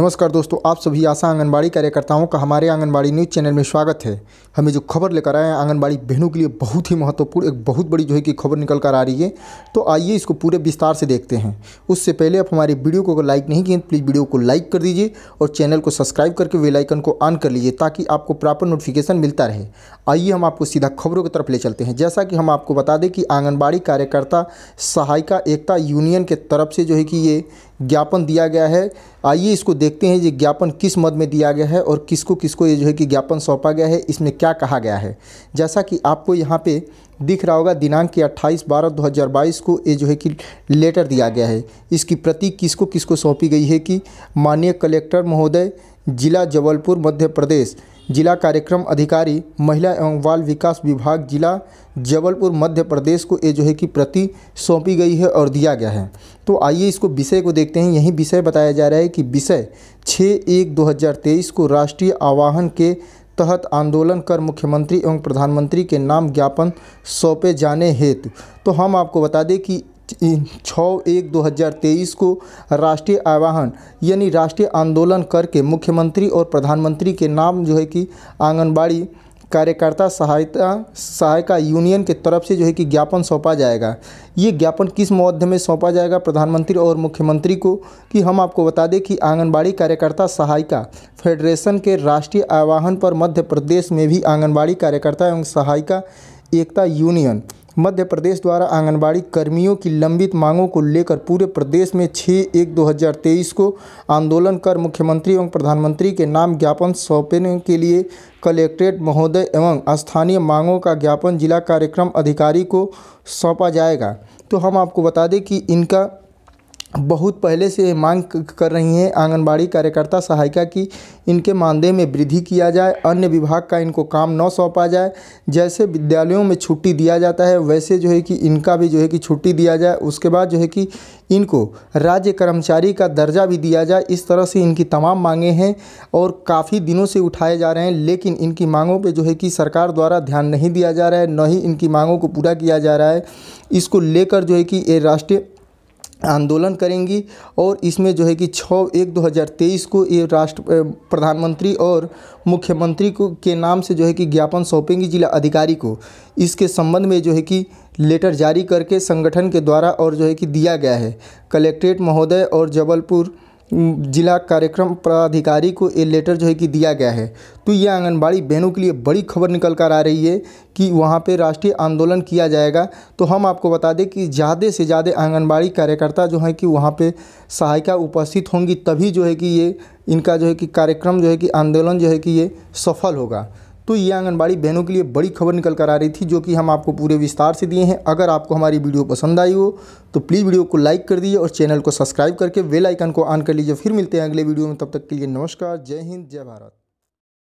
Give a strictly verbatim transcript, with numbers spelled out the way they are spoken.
नमस्कार दोस्तों, आप सभी आशा आंगनबाड़ी कार्यकर्ताओं का हमारे आंगनबाड़ी न्यूज़ चैनल में स्वागत है। हमें जो खबर लेकर आए हैं आंगनबाड़ी बहनों के लिए बहुत ही महत्वपूर्ण, एक बहुत बड़ी जो है कि खबर निकल कर आ रही है, तो आइए इसको पूरे विस्तार से देखते हैं। उससे पहले आप हमारी वीडियो को लाइक नहीं किए प्लीज़ वीडियो को लाइक कर दीजिए और चैनल को सब्सक्राइब करके बेल आइकन को ऑन कर लीजिए ताकि आपको प्रॉपर नोटिफिकेशन मिलता रहे। आइए हम आपको सीधा खबरों की तरफ ले चलते हैं। जैसा कि हम आपको बता दें कि आंगनबाड़ी कार्यकर्ता सहायिका एकता यूनियन के तरफ से जो है कि ये ज्ञापन दिया गया है। आइए इसको देखते हैं ये ज्ञापन किस मद में दिया गया है और किसको किसको ये जो है कि ज्ञापन सौंपा गया है, इसमें क्या कहा गया है। जैसा कि आपको यहाँ पे दिख रहा होगा दिनांक के अट्ठाईस बारह दो हज़ार बाईस को ये जो है कि लेटर दिया गया है। इसकी प्रति किसको किसको सौंपी गई है कि माननीय कलेक्टर महोदय, जिला जबलपुर मध्य प्रदेश, जिला कार्यक्रम अधिकारी महिला एवं बाल विकास विभाग, जिला जबलपुर मध्य प्रदेश को ये जो है कि प्रति सौंपी गई है और दिया गया है। तो आइए इसको विषय को देखते हैं। यही विषय बताया जा रहा है कि विषय छः एक दो हज़ार तेईस को राष्ट्रीय आह्वान के तहत आंदोलन कर मुख्यमंत्री एवं प्रधानमंत्री के नाम ज्ञापन सौंपे जाने हेतु। तो हम आपको बता दें कि छः एक दो हज़ार तेईस को राष्ट्रीय आह्वान यानी राष्ट्रीय आंदोलन करके मुख्यमंत्री और प्रधानमंत्री के नाम जो है कि आंगनबाड़ी कार्यकर्ता सहायता सहायिका यूनियन के तरफ से जो है कि ज्ञापन सौंपा जाएगा। ये ज्ञापन किस मध्य में सौंपा जाएगा प्रधानमंत्री और मुख्यमंत्री को, कि हम आपको बता दें कि आंगनबाड़ी कार्यकर्ता सहायिका फेडरेशन के राष्ट्रीय आह्वान पर मध्य प्रदेश में भी आंगनबाड़ी कार्यकर्ता एवं सहायिका एकता यूनियन मध्य प्रदेश द्वारा आंगनबाड़ी कर्मियों की लंबित मांगों को लेकर पूरे प्रदेश में छः एक दो हज़ार तेईस को आंदोलन कर मुख्यमंत्री एवं प्रधानमंत्री के नाम ज्ञापन सौंपने के लिए कलेक्ट्रेट महोदय एवं स्थानीय मांगों का ज्ञापन जिला कार्यक्रम अधिकारी को सौंपा जाएगा। तो हम आपको बता दें कि इनका बहुत पहले से मांग कर रही हैं आंगनबाड़ी कार्यकर्ता सहायिका की इनके मानदेय में वृद्धि किया जाए, अन्य विभाग का इनको काम न सौंपा जाए। जैसे विद्यालयों में छुट्टी दिया जाता है वैसे जो है कि इनका भी जो है कि छुट्टी दिया जाए। उसके बाद जो है कि इनको राज्य कर्मचारी का दर्जा भी दिया जाए। इस तरह से इनकी तमाम मांगें हैं और काफ़ी दिनों से उठाए जा रहे हैं, लेकिन इनकी मांगों पर जो है कि सरकार द्वारा ध्यान नहीं दिया जा रहा है, न ही इनकी मांगों को पूरा किया जा रहा है। इसको लेकर जो है कि ये राष्ट्रीय आंदोलन करेंगी और इसमें जो है कि छः एक दो हज़ार तेईस को ये राष्ट्र प्रधानमंत्री और मुख्यमंत्री को के नाम से जो है कि ज्ञापन सौंपेंगी जिला अधिकारी को। इसके संबंध में जो है कि लेटर जारी करके संगठन के द्वारा और जो है कि दिया गया है कलेक्ट्रेट महोदय और जबलपुर जिला कार्यक्रम पदाधिकारी को ये लेटर जो है कि दिया गया है। तो ये आंगनबाड़ी बहनों के लिए बड़ी खबर निकल कर आ रही है कि वहाँ पे राष्ट्रीय आंदोलन किया जाएगा। तो हम आपको बता दें कि ज़्यादा से ज़्यादा आंगनबाड़ी कार्यकर्ता जो है कि वहाँ पे सहायिका उपस्थित होंगी, तभी जो है कि ये इनका जो है कि कार्यक्रम जो है कि आंदोलन जो है कि ये सफल होगा। तो ये आंगनबाड़ी बहनों के लिए बड़ी खबर निकल कर आ रही थी जो कि हम आपको पूरे विस्तार से दिए हैं। अगर आपको हमारी वीडियो पसंद आई हो तो प्लीज़ वीडियो को लाइक कर दीजिए और चैनल को सब्सक्राइब करके बेल आइकन को ऑन कर लीजिए। फिर मिलते हैं अगले वीडियो में, तब तक के लिए नमस्कार, जय हिंद, जय भारत।